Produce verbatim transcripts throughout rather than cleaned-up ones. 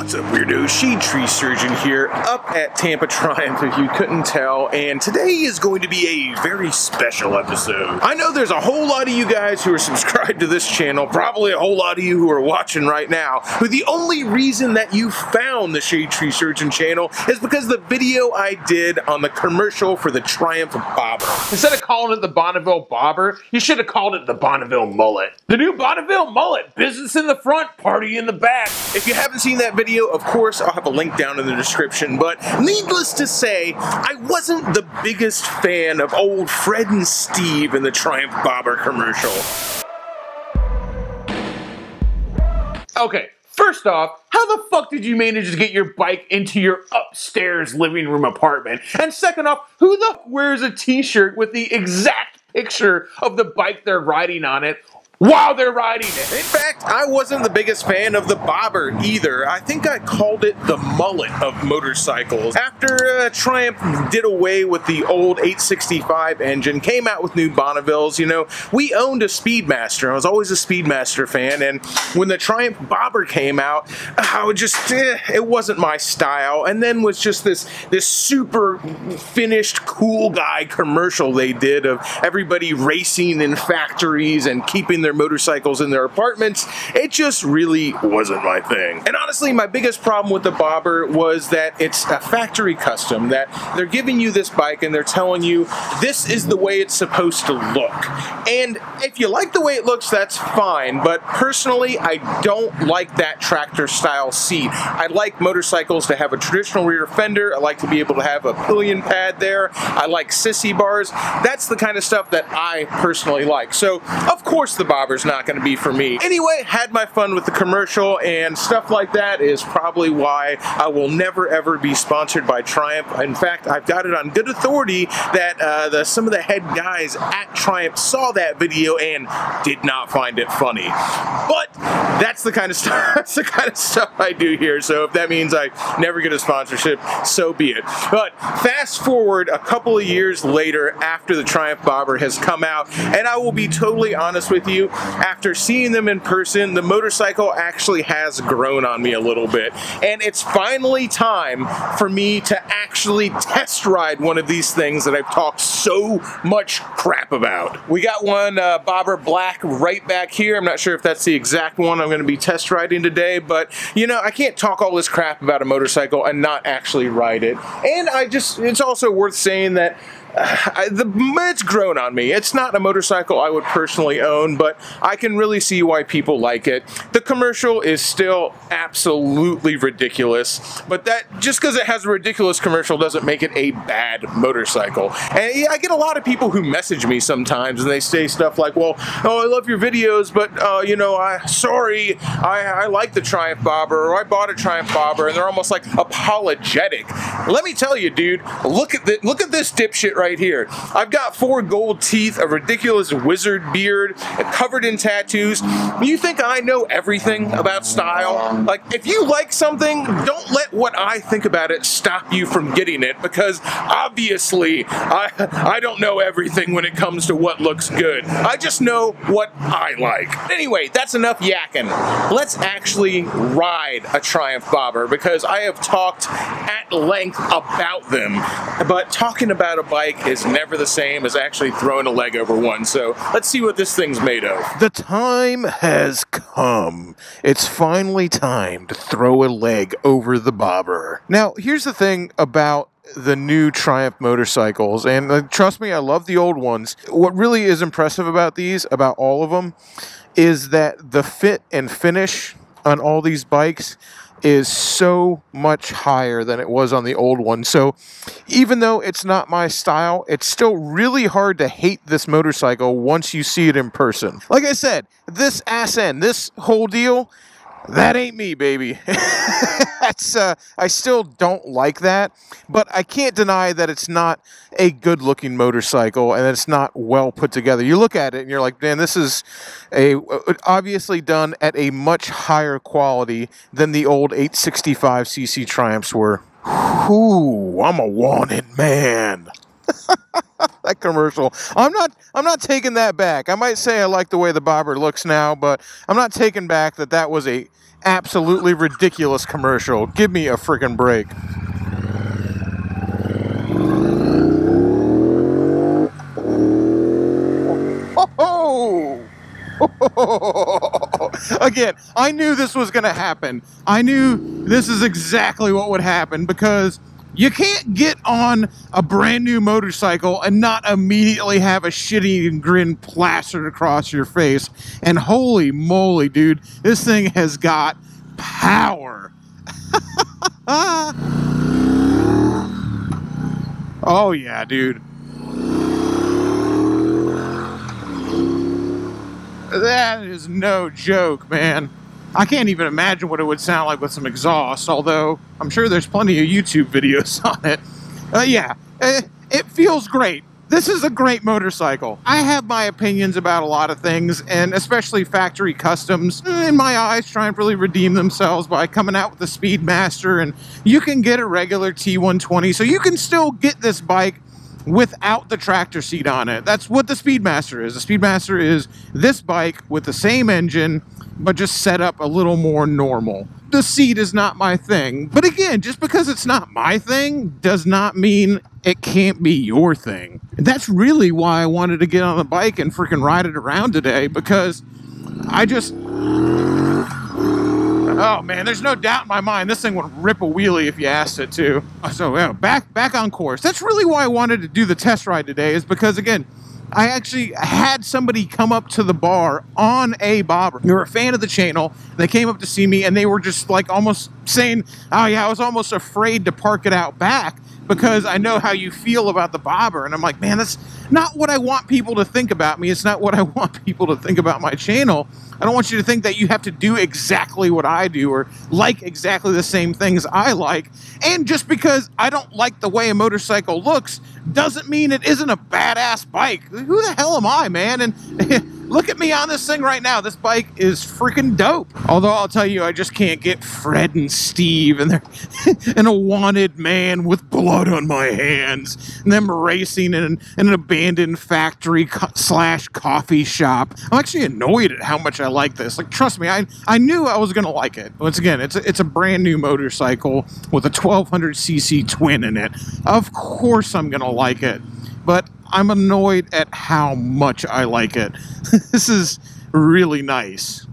What's up, weirdo? Shade Tree Surgeon here, up at Tampa Triumph, if you couldn't tell, and today is going to be a very special episode. I know there's a whole lot of you guys who are subscribed to this channel, probably a whole lot of you who are watching right now, who the only reason that you found the Shade Tree Surgeon channel is because the video I did on the commercial for the Triumph Bobber. Instead of calling it the Bonneville Bobber, you should have called it the Bonneville Mullet. The new Bonneville Mullet, business in the front, party in the back. If you haven't seen that video, of course, I'll have a link down in the description, but needless to say, I wasn't the biggest fan of old Fred and Steve in the Triumph Bobber commercial. Okay, first off, how the fuck did you manage to get your bike into your upstairs living room apartment? And second off, who the fuck wears a t-shirt with the exact picture of the bike they're riding on it while they're riding it? In fact, I wasn't the biggest fan of the Bobber either. I think I called it the Mullet of motorcycles. After uh, Triumph did away with the old eight sixty-five engine, came out with new Bonnevilles, you know, we owned a Speedmaster. I was always a Speedmaster fan, and when the Triumph Bobber came out, I was just, eh, it wasn't my style. And then was just this, this super finished cool guy commercial they did of everybody racing in factories and keeping their motorcycles in their apartments. It just really wasn't my thing. And honestly, my biggest problem with the Bobber was that it's a factory custom, that they're giving you this bike and they're telling you this is the way it's supposed to look. And if you like the way it looks, that's fine, but personally, I don't like that tractor style seat. I like motorcycles to have a traditional rear fender. I like to be able to have a pillion pad there. I like sissy bars. That's the kind of stuff that I personally like. So, of course, the Bobber's not going to be for me. Anyway, had my fun with the commercial, and stuff like that is probably why I will never ever be sponsored by Triumph. In fact, I've got it on good authority that uh, the, some of the head guys at Triumph saw that video and did not find it funny. But that's the kind of stuff, that's the kind of stuff I do here. So if that means I never get a sponsorship, so be it. But fast forward a couple of years later, after the Triumph Bobber has come out, and I will be totally honest with you, after seeing them in person, the motorcycle actually has grown on me a little bit, and it's finally time for me to actually test ride one of these things that I've talked so much crap about. We got one uh, Bobber Black right back here. I'm not sure if that's the exact one I'm going to be test riding today, but you know, I can't talk all this crap about a motorcycle and not actually ride it. And I just, it's also worth saying that Uh, I, the, it's grown on me. It's not a motorcycle I would personally own, but I can really see why people like it. The commercial is still absolutely ridiculous, but that just because it has a ridiculous commercial doesn't make it a bad motorcycle. And yeah, I get a lot of people who message me sometimes, and they say stuff like, well, oh, I love your videos, but uh, you know, I, sorry, I, I like the Triumph Bobber, or I bought a Triumph Bobber, and they're almost like apologetic. Let me tell you, dude, look at, the, look at this dipshit right here. I've got four gold teeth, a ridiculous wizard beard, covered in tattoos. You think I know everything about style? Like, if you like something, don't let what I think about it stop you from getting it, because obviously I, I don't know everything when it comes to what looks good. I just know what I like. Anyway, that's enough yakking. Let's actually ride a Triumph Bobber, because I have talked at length about them, but talking about a bike is never the same as actually throwing a leg over one. So let's see what this thing's made of. The time has come. It's finally time to throw a leg over the Bobber. Now, here's the thing about the new Triumph motorcycles, and uh, trust me, I love the old ones. What really is impressive about these, about all of them, is that the fit and finish on all these bikes is so much higher than it was on the old one. So even though it's not my style, it's still really hard to hate this motorcycle once you see it in person. Like I said, this ass end, this whole deal, that ain't me, baby. That's uh, I still don't like that, but I can't deny that it's not a good-looking motorcycle and it's not well put together. You look at it and you're like, man, this is a obviously done at a much higher quality than the old eight sixty-five C C Triumphs were. Ooh, I'm a wanted man. that commercial. I'm not I'm not taking that back. I might say I like the way the Bobber looks now, but I'm not taking back that that was a absolutely ridiculous commercial. Give me a freaking break. Oh, oh. Again, I knew this was going to happen. I knew this is exactly what would happen, because you can't get on a brand new motorcycle and not immediately have a shitty grin plastered across your face. And holy moly, dude, this thing has got power. Oh, yeah, dude. That is no joke, man. I can't even imagine what it would sound like with some exhaust, although I'm sure there's plenty of YouTube videos on it. Uh, yeah, it, it feels great. This is a great motorcycle. I have my opinions about a lot of things, and especially factory customs, in my eyes, trying to really redeem themselves by coming out with the Speedmaster, and you can get a regular T one twenty, so you can still get this bike without the tractor seat on it. That's what the Speedmaster is. The Speedmaster is this bike with the same engine, but just set up a little more normal. The seat is not my thing. But again, just because it's not my thing does not mean it can't be your thing. That's really why I wanted to get on the bike and freaking ride it around today, because I just... Oh man, there's no doubt in my mind this thing would rip a wheelie if you asked it to. So yeah, back back on course. That's really why I wanted to do the test ride today, is because again, I actually had somebody come up to the bar on a Bobber. They were a fan of the channel. They came up to see me, and they were just like almost saying, oh yeah, I was almost afraid to park it out back because I know how you feel about the Bobber. And I'm like, man, that's not what I want people to think about me. It's not what I want people to think about my channel. I don't want you to think that you have to do exactly what I do or like exactly the same things I like. And just because I don't like the way a motorcycle looks doesn't mean it isn't a badass bike. Who the hell am I, man? And look at me on this thing right now. This bike is freaking dope. Although I'll tell you, I just can't get Fred and Steve and they're and a wanted man with blood on my hands and them racing in an, in an abandoned factory co slash coffee shop. I'm actually annoyed at how much I like this. Like, trust me, I, I knew I was going to like it. Once again, it's a, it's a brand new motorcycle with a twelve hundred C C twin in it. Of course I'm going to like it, but I'm annoyed at how much I like it. This is really nice.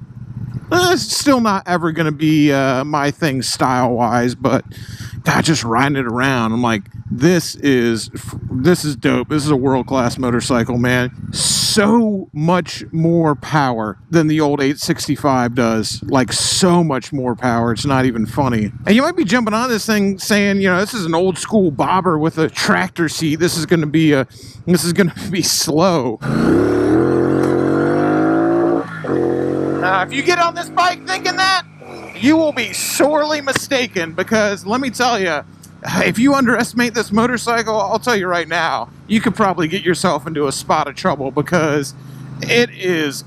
Uh, it's still not ever going to be uh, my thing style-wise, but God, just riding it around, I'm like, this is this is dope. This is a world-class motorcycle, man. So much more power than the old eight sixty-five does. Like, so much more power. It's not even funny. And you might be jumping on this thing saying, you know, this is an old-school Bobber with a tractor seat. This is going to be a this is going to be slow. Uh, if you get on this bike thinking that, you will be sorely mistaken, because let me tell you, if you underestimate this motorcycle, I'll tell you right now, you could probably get yourself into a spot of trouble, because it is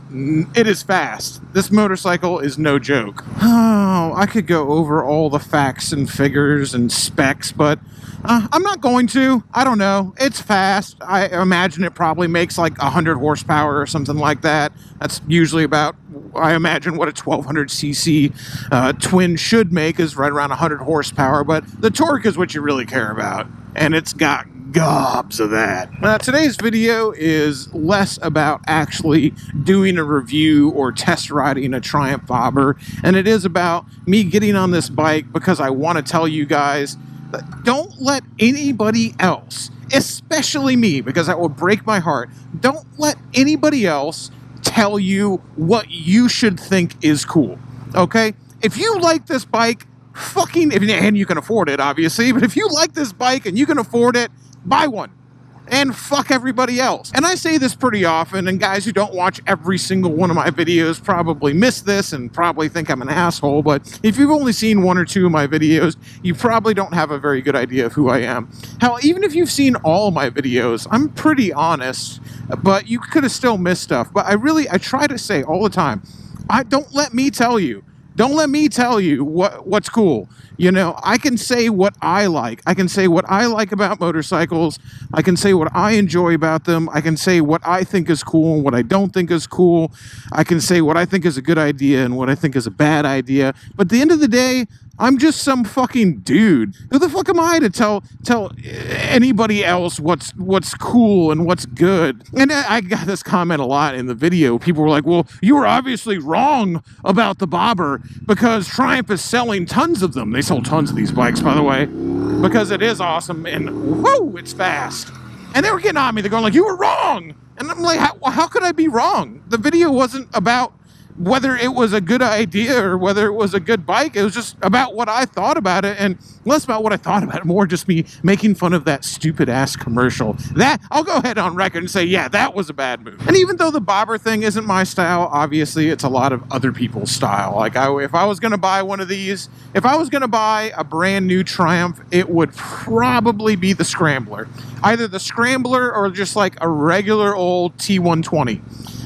it is fast. This motorcycle is no joke. Oh, I could go over all the facts and figures and specs, but uh, I'm not going to. I don't know. It's fast. I imagine it probably makes like one hundred horsepower or something like that. That's usually about, I imagine, what a twelve hundred C C uh, twin should make, is right around one hundred horsepower, but the torque is what you really care about, and it's got gobs of that. Now, today's video is less about actually doing a review or test riding a Triumph Bobber, and it is about me getting on this bike because I want to tell you guys, don't let anybody else, especially me, because that will break my heart, don't let anybody else tell you what you should think is cool, okay? If you like this bike, fucking, and you can afford it, obviously, but if you like this bike and you can afford it, buy one and fuck everybody else. And I say this pretty often, and guys who don't watch every single one of my videos probably miss this and probably think I'm an asshole, but if you've only seen one or two of my videos, you probably don't have a very good idea of who I am. Hell, even if you've seen all my videos, I'm pretty honest, but you could have still missed stuff. But I really, I try to say all the time, I don't let me tell you Don't let me tell you what, what's cool. You know, I can say what I like. I can say what I like about motorcycles. I can say what I enjoy about them. I can say what I think is cool and what I don't think is cool. I can say what I think is a good idea and what I think is a bad idea. But at the end of the day, I'm just some fucking dude. Who the fuck am I to tell tell anybody else what's what's cool and what's good? And I got this comment a lot in the video. People were like, well, you were obviously wrong about the Bobber because Triumph is selling tons of them. They sold tons of these bikes, by the way, because it is awesome and whoa, it's fast. And they were getting on me. They're going like, you were wrong. And I'm like, how, how could I be wrong? The video wasn't about whether it was a good idea or whether it was a good bike. It was just about what I thought about it, and less about what I thought about it, more just me making fun of that stupid-ass commercial. That, I'll go ahead on record and say, yeah, that was a bad move. And even though the Bobber thing isn't my style, obviously it's a lot of other people's style. Like, I, if I was going to buy one of these, if I was going to buy a brand new Triumph, it would probably be the Scrambler. Either the Scrambler or just like a regular old T one twenty.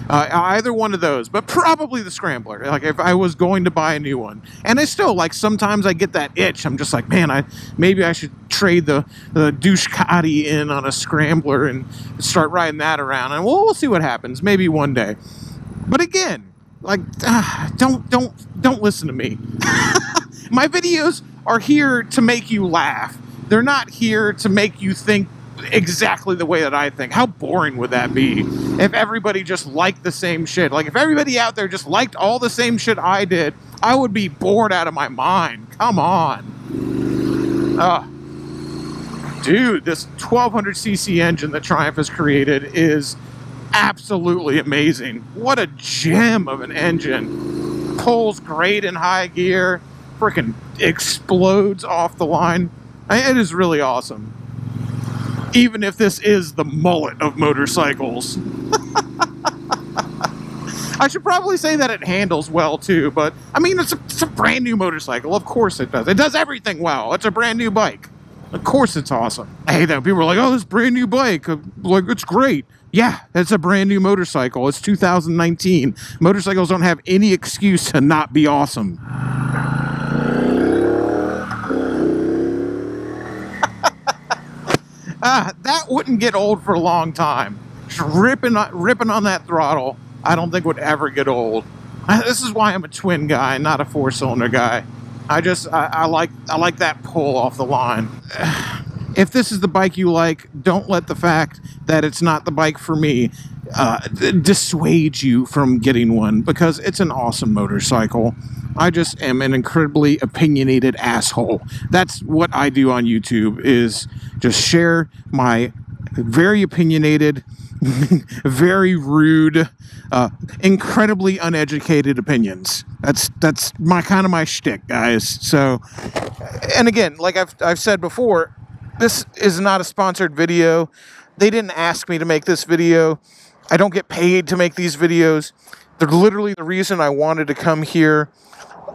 Uh, either one of those, but probably the Scrambler, like if I was going to buy a new one. And I still, like, sometimes I get that itch. I'm just like, man, I maybe I should trade the, the Ducati in on a Scrambler and start riding that around. And we'll, we'll see what happens, maybe one day. But again, like, ah, don't, don't, don't listen to me. My videos are here to make you laugh. They're not here to make you think exactly the way that I think. How boring would that be if everybody just liked the same shit? Like, if everybody out there just liked all the same shit I did, I would be bored out of my mind. Come on. Uh, dude, this twelve hundred c c engine that Triumph has created is absolutely amazing. What a gem of an engine. Pulls great in high gear. Freaking explodes off the line. It is really awesome. Even if this is the mullet of motorcycles. I should probably say that it handles well too, but I mean, it's a, it's a brand new motorcycle. Of course it does. It does everything well. It's a brand new bike. Of course it's awesome. I hate that. People are like, oh, this brand new bike. Like, it's great. Yeah, it's a brand new motorcycle. It's two thousand nineteen. Motorcycles don't have any excuse to not be awesome. Ah, that wouldn't get old for a long time. Just ripping, ripping on that throttle, I don't think would ever get old. This is why I'm a twin guy, not a four-cylinder guy. I just, I, I like, I like that pull off the line. If this is the bike you like, don't let the fact that it's not the bike for me uh, dissuade you from getting one, because it's an awesome motorcycle. I just am an incredibly opinionated asshole. That's what I do on YouTube, is just share my very opinionated, very rude, uh, incredibly uneducated opinions. That's that's my kind of my shtick, guys. So, and again, like I've, I've said before, this is not a sponsored video. They didn't ask me to make this video. I don't get paid to make these videos. They're literally the reason I wanted to come here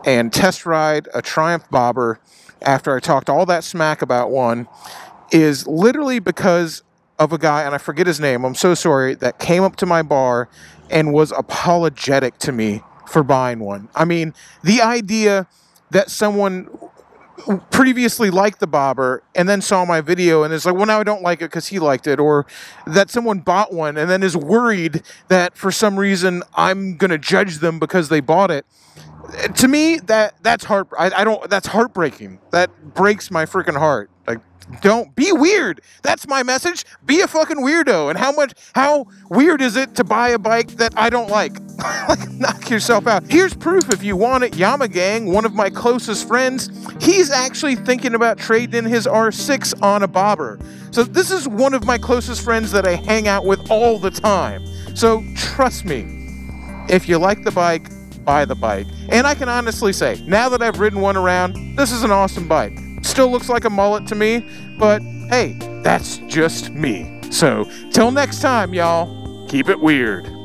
and test ride a Triumph Bobber after I talked all that smack about one, is literally because of a guy, and I forget his name, I'm so sorry, that came up to my bar and was apologetic to me for buying one. I mean, the idea that someone previously liked the Bobber and then saw my video and is like, well, now I don't like it because he liked it, or that someone bought one and then is worried that for some reason I'm gonna judge them because they bought it. To me, that that's heart I, I don't that's heartbreaking. That breaks my freaking heart. Like, don't be weird. That's my message. Be a fucking weirdo. And how much how weird is it to buy a bike that I don't like? Like, knock yourself out. Here's proof if you want it. Yama Gang, one of my closest friends, he's actually thinking about trading in his R six on a Bobber. So this is one of my closest friends that I hang out with all the time. So trust me. If you like the bike, buy the bike. And I can honestly say, now that I've ridden one around, this is an awesome bike. Still looks like a mullet to me, but hey, that's just me. So till next time, y'all, keep it weird.